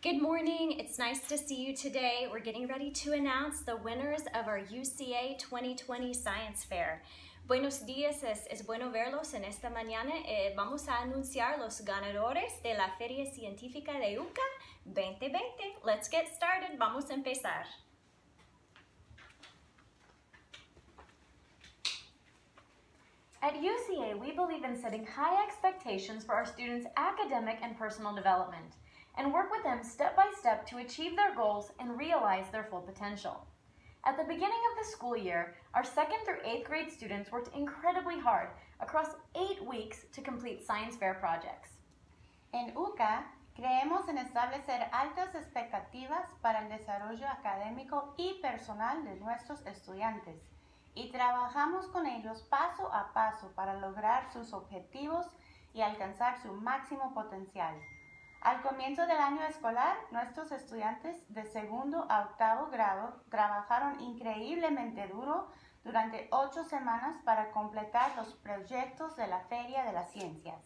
Good morning, it's nice to see you today. We're getting ready to announce the winners of our UCA 2020 Science Fair. Buenos días, es bueno verlos en esta mañana. Vamos a anunciar los ganadores de la Feria Científica de UCA 2020. Let's get started, vamos a empezar. At UCA, we believe in setting high expectations for our students' academic and personal development, and work with them step by step to achieve their goals and realize their full potential. At the beginning of the school year, our 2nd through 8th grade students worked incredibly hard across 8 weeks to complete science fair projects. En UCA, creemos en establecer altas expectativas para el desarrollo académico y personal de nuestros estudiantes, y trabajamos con ellos paso a paso para lograr sus objetivos y alcanzar su máximo potencial. Al comienzo del año escolar, nuestros estudiantes de 2º a 8º grado trabajaron increíblemente duro durante 8 semanas para completar los proyectos de la Feria de las Ciencias.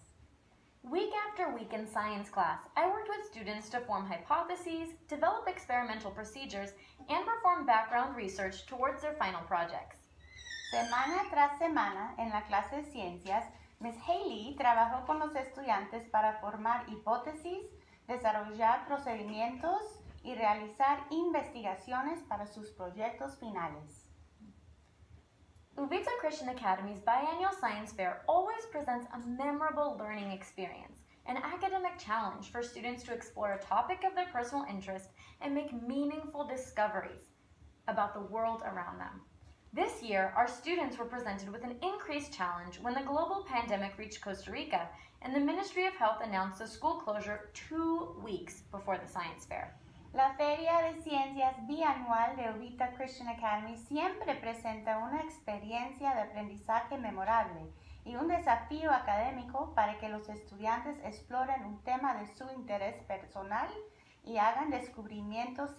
Week after week in science class, I worked with students to form hypotheses, develop experimental procedures, and perform background research towards their final projects. Semana tras semana, en la clase de ciencias, Miss Haley trabajó con los estudiantes para formar hipótesis, desarrollar procedimientos y realizar investigaciones para sus proyectos finales. Uvita Christian Academy's biannual science fair always presents a memorable learning experience, an academic challenge for students to explore a topic of their personal interest and make meaningful discoveries about the world around them. This year, our students were presented with an increased challenge when the global pandemic reached Costa Rica and the Ministry of Health announced the school closure 2 weeks before the science fair. La Feria de Ciencias Bianual de Uvita Christian Academy siempre presenta una experiencia de aprendizaje memorable y un desafío académico para que los estudiantes exploren un tema de su interés personal y hagan descubrimientos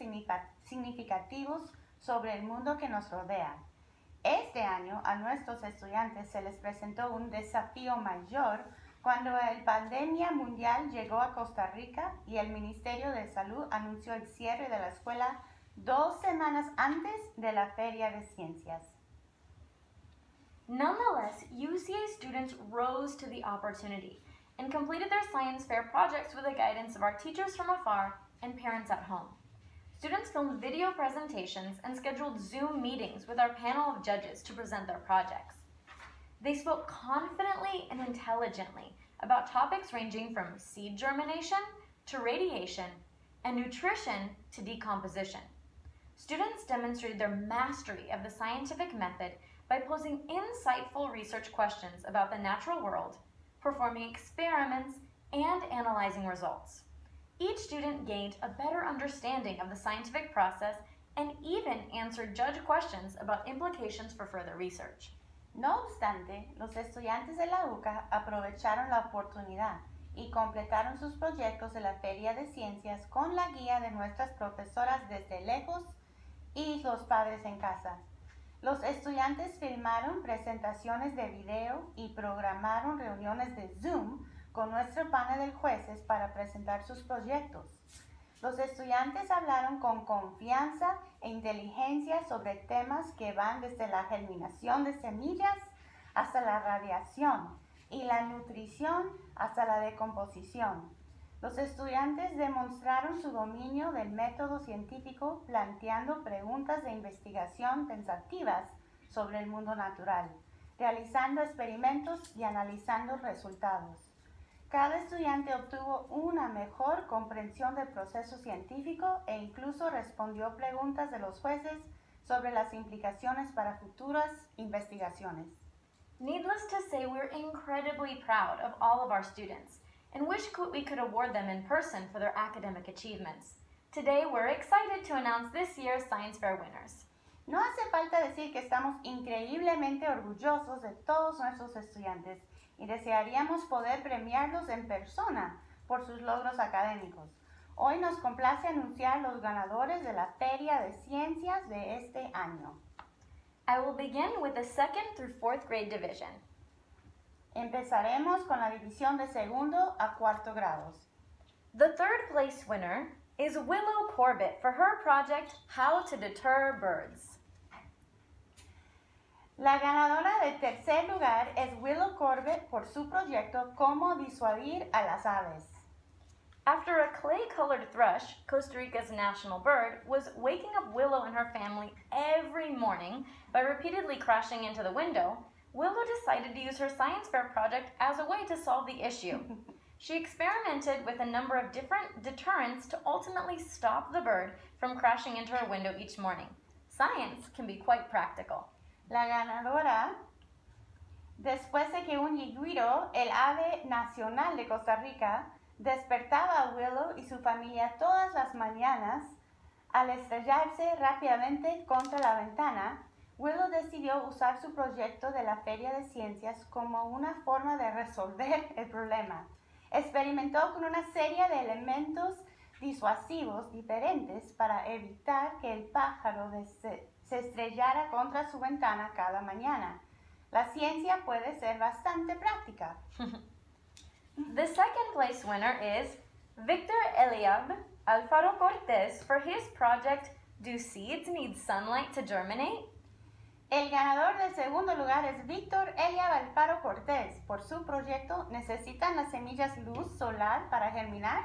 significativos sobre el mundo que nos rodea. Este año a nuestros estudiantes se les presentó un desafío mayor cuando la pandemia mundial llegó a Costa Rica y el Ministerio de Salud anunció el cierre de la escuela 2 semanas antes de la Feria de Ciencias. Nonetheless, UCA students rose to the opportunity and completed their science fair projects with the guidance of our teachers from afar and parents at home. Students filmed video presentations and scheduled Zoom meetings with our panel of judges to present their projects. They spoke confidently and intelligently about topics ranging from seed germination to radiation and nutrition to decomposition. Students demonstrated their mastery of the scientific method by posing insightful research questions about the natural world, performing experiments, and analyzing results. Each student gained a better understanding of the scientific process and even answered judge questions about implications for further research. No obstante, los estudiantes de la UCA aprovecharon la oportunidad y completaron sus proyectos de la Feria de Ciencias con la guía de nuestras profesoras desde lejos y los padres en casa. Los estudiantes filmaron presentaciones de video y programaron reuniones de Zoom con nuestro panel de jueces para presentar sus proyectos. Los estudiantes hablaron con confianza e inteligencia sobre temas que van desde la germinación de semillas hasta la radiación y la nutrición hasta la decomposición. Los estudiantes demostraron su dominio del método científico planteando preguntas de investigación pensativas sobre el mundo natural, realizando experimentos y analizando resultados. Cada estudiante obtuvo una mejor comprensión del proceso científico e incluso respondió preguntas de los jueces sobre las implicaciones para futuras investigaciones. Needless to say, we're incredibly proud of all of our students and wish we could award them in person for their academic achievements. Today, we're excited to announce this year's Science Fair winners. No hace falta decir que estamos increíblemente orgullosos de todos nuestros estudiantes y desearíamos poder premiarlos en persona por sus logros académicos. Hoy nos complace anunciar los ganadores de la Feria de Ciencias de este año. I will begin with the 2nd through 4th grade division. Empezaremos con la división de 2º a 4º grados. The 3rd place winner is Willow Corbett for her project, How to Deter Birds. La ganadora del tercer lugar es Willow Corbett por su proyecto, Cómo disuadir a las aves. After a clay-colored thrush, Costa Rica's national bird, was waking up Willow and her family every morning by repeatedly crashing into the window, Willow decided to use her science fair project as a way to solve the issue. She experimented with a number of different deterrents to ultimately stop the bird from crashing into her window each morning. Science can be quite practical. La ganadora, después de que un yigüiro, el ave nacional de Costa Rica, despertaba a Willow y su familia todas las mañanas, al estrellarse rápidamente contra la ventana, Willow decidió usar su proyecto de la Feria de Ciencias como una forma de resolver el problema. Experimentó con una serie de elementos disuasivos diferentes para evitar que el pájaro se estrellara contra su ventana cada mañana. La ciencia puede ser bastante práctica. The second place winner is Victor Eliab Alfaro Cortés for his project, Do Seeds Need Sunlight to Germinate? El ganador del segundo lugar es Victor Eliab Alfaro Cortés por su proyecto, ¿Necesitan las semillas luz solar para germinar?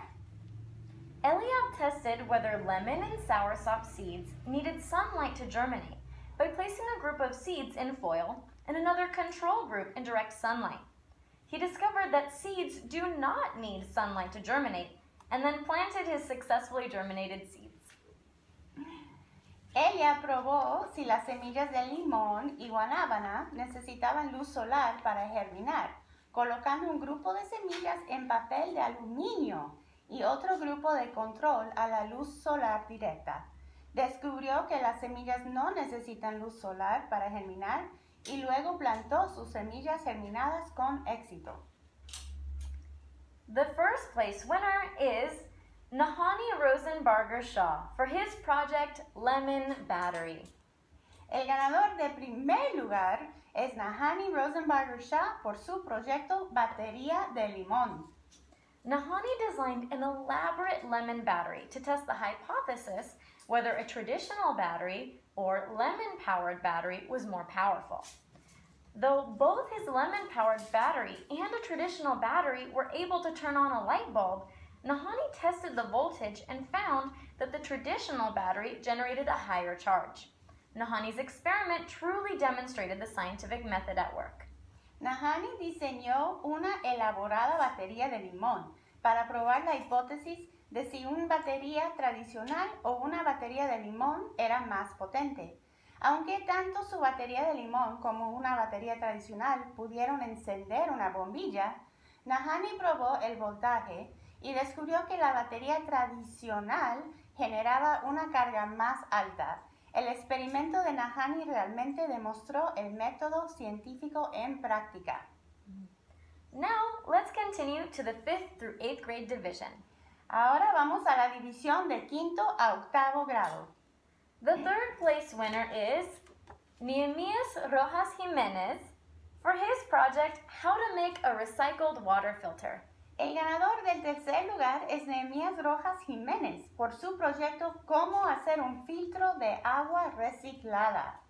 Eliab tested whether lemon and soursop seeds needed sunlight to germinate by placing a group of seeds in foil and another control group in direct sunlight. He discovered that seeds do not need sunlight to germinate, and then planted his successfully germinated seeds. Ella probó si las semillas de limón y guanábana necesitaban luz solar para germinar, colocando un grupo de semillas en papel de aluminio y otro grupo de control a la luz solar directa. Descubrió que las semillas no necesitan luz solar para germinar, y luego plantó sus semillas germinadas con éxito. The first place winner is Nahani Rosenbarger Shaw for his project Lemon Battery. El ganador de primer lugar es Nahani Rosenbarger Shaw por su proyecto Batería de Limón. Nahani designed an elaborate lemon battery to test the hypothesis whether a traditional battery or lemon-powered battery was more powerful. Though both his lemon-powered battery and a traditional battery were able to turn on a light bulb, Nahani tested the voltage and found that the traditional battery generated a higher charge. Nahani's experiment truly demonstrated the scientific method at work. Nahani diseñó una elaborada batería de limón para probar la hipótesis de si una batería tradicional o una batería de limón era más potente. Aunque tanto su batería de limón como una batería tradicional pudieron encender una bombilla, Nahani probó el voltaje y descubrió que la batería tradicional generaba una carga más alta. El experimento de Nahani realmente demostró el método científico en práctica. Now, let's continue to the 5th through 8th grade division. Ahora vamos a la división de quinto a octavo grado. The third place winner is Nehemías Rojas Jiménez for his project How to Make a Recycled Water Filter. El ganador del tercer lugar es Nehemías Rojas Jiménez por su proyecto Cómo hacer un filtro de agua reciclada.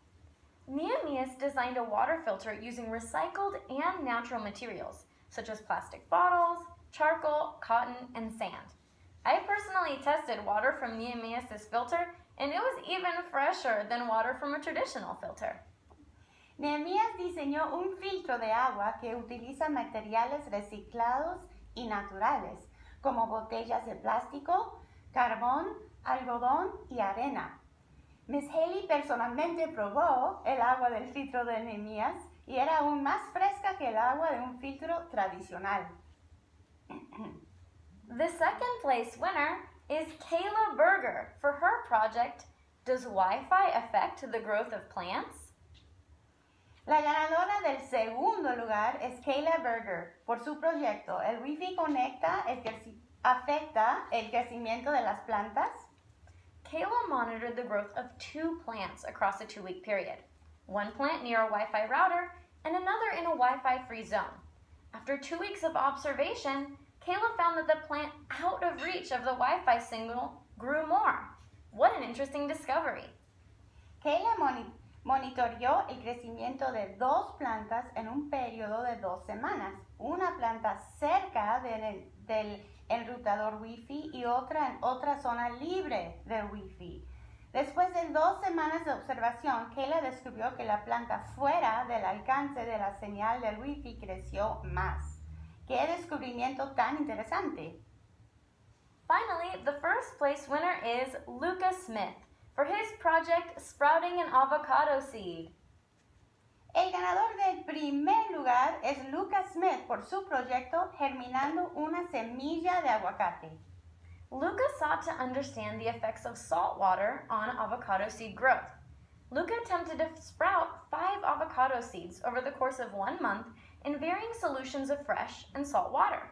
Nehemías designed a water filter using recycled and natural materials, such as plastic bottles, charcoal, cotton, and sand. I personally tested water from Nehemías' filter, and it was even fresher than water from a traditional filter. Nehemías diseñó un filtro de agua que utiliza materiales reciclados y naturales, como botellas de plástico, carbón, algodón y arena. Miss Haley personalmente probó el agua del filtro de Nehemías y era aún más fresca que el agua de un filtro tradicional. The second place winner is Kayla Berger for her project, Does Wi-Fi Affect the Growth of Plants? La ganadora del segundo lugar es Kayla Berger por su proyecto, ¿El Wi-Fi afecta el crecimiento de las plantas? Kayla monitored the growth of 2 plants across a 2-week period, one plant near a Wi-Fi router and another in a Wi-Fi free zone. After 2 weeks of observation, Kayla found that the plant out of reach of the Wi-Fi signal grew more. What an interesting discovery. Kayla monitoreó el crecimiento de dos plantas en un periodo de 2 semanas. Una planta cerca del enrutador Wi-Fi y otra en otra zona libre de Wi-Fi. Después de 2 semanas de observación, Kayla descubrió que la planta fuera del alcance de la señal del Wi-Fi creció más. ¡Qué descubrimiento tan interesante! Finally, the first place winner is Lucas Smith for his project Sprouting an Avocado Seed. El ganador del primer lugar es Lucas Smith por su proyecto Germinando una semilla de aguacate. Luca sought to understand the effects of salt water on avocado seed growth. Luca attempted to sprout 5 avocado seeds over the course of 1 month in varying solutions of fresh and salt water.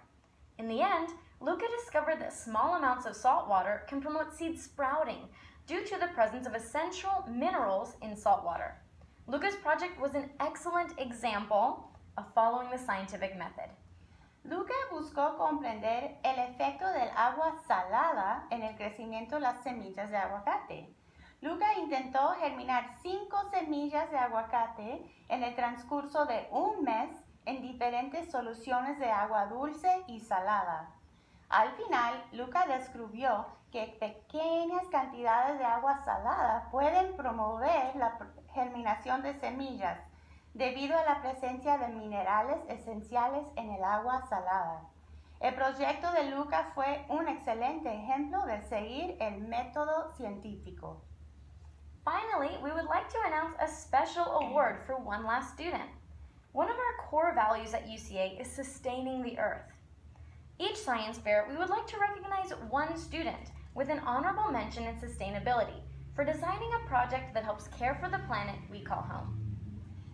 In the end, Luca discovered that small amounts of salt water can promote seed sprouting due to the presence of essential minerals in salt water. Luca's project was an excellent example of following the scientific method. Luca buscó comprender el efecto del agua salada en el crecimiento de las semillas de aguacate. Luca intentó germinar 5 semillas de aguacate en el transcurso de 1 mes en diferentes soluciones de agua dulce y salada. Al final, Luca descubrió que pequeñas cantidades de agua salada pueden promover la germinación de semillas, debido a la presencia de minerales esenciales en el agua salada. El proyecto de Luca fue un excelente ejemplo de seguir el método científico. Finally, we would like to announce a special award for one last student. One of our core values at UCA is sustaining the earth. Each science fair, we would like to recognize one student with an honorable mention in sustainability for designing a project that helps care for the planet we call home.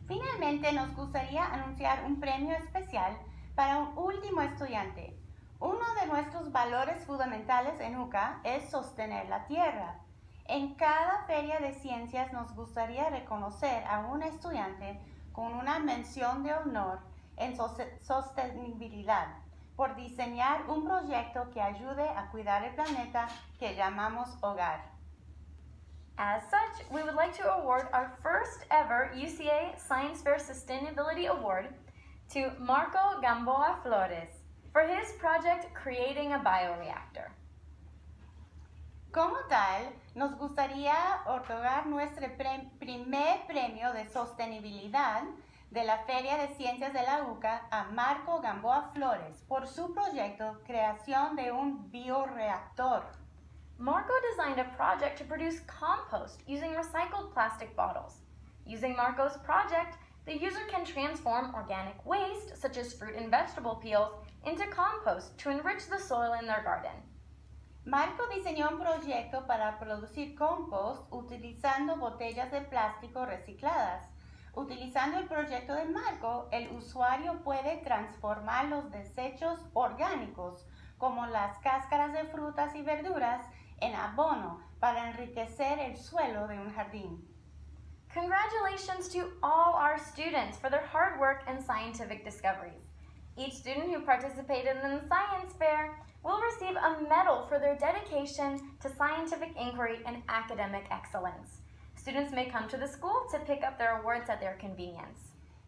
Finalmente, nos gustaría anunciar un premio especial para un último estudiante. Uno de nuestros valores fundamentales en UCA es sostener la tierra. En cada feria de ciencias nos gustaría reconocer a un estudiante con una mención de honor en sostenibilidad por diseñar un proyecto que ayude a cuidar el planeta que llamamos hogar. As such, we would like to award our first ever UCA Science Fair Sustainability Award to Marco Gamboa Flores for his project Creating a Bioreactor. Como tal, nos gustaría otorgar nuestro primer premio de sostenibilidad de la Feria de Ciencias de la UCA a Marco Gamboa Flores por su proyecto Creación de un Bioreactor. Marco designed a project to produce compost using recycled plastic bottles. Using Marco's project, the user can transform organic waste, such as fruit and vegetable peels, into compost to enrich the soil in their garden. Marco diseñó un proyecto para producir compost utilizando botellas de plástico recicladas. Utilizando el proyecto de Marco, el usuario puede transformar los desechos orgánicos, como las cáscaras de frutas y verduras, en abono para enriquecer el suelo de un jardín. Congratulations to all our students for their hard work and scientific discoveries. Each student who participated in the science fair will receive a medal for their dedication to scientific inquiry and academic excellence. Students may come to the school to pick up their awards at their convenience.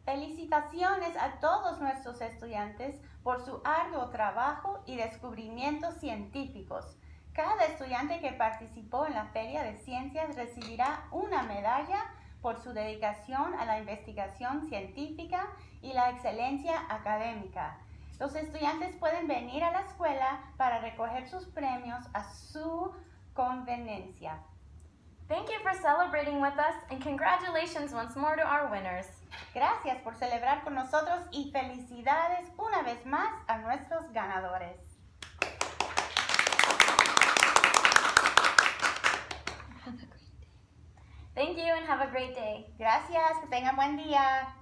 Felicitaciones a todos nuestros estudiantes por su arduo trabajo y descubrimientos científicos. Cada estudiante que participó en la Feria de Ciencias recibirá una medalla por su dedicación a la investigación científica y la excelencia académica. Los estudiantes pueden venir a la escuela para recoger sus premios a su conveniencia. Thank you for celebrating with us and congratulations once more to our winners. Gracias por celebrar con nosotros y felicidades una vez más a nuestros ganadores. Have a great day. Thank you and have a great day. Gracias, que tengan buen día.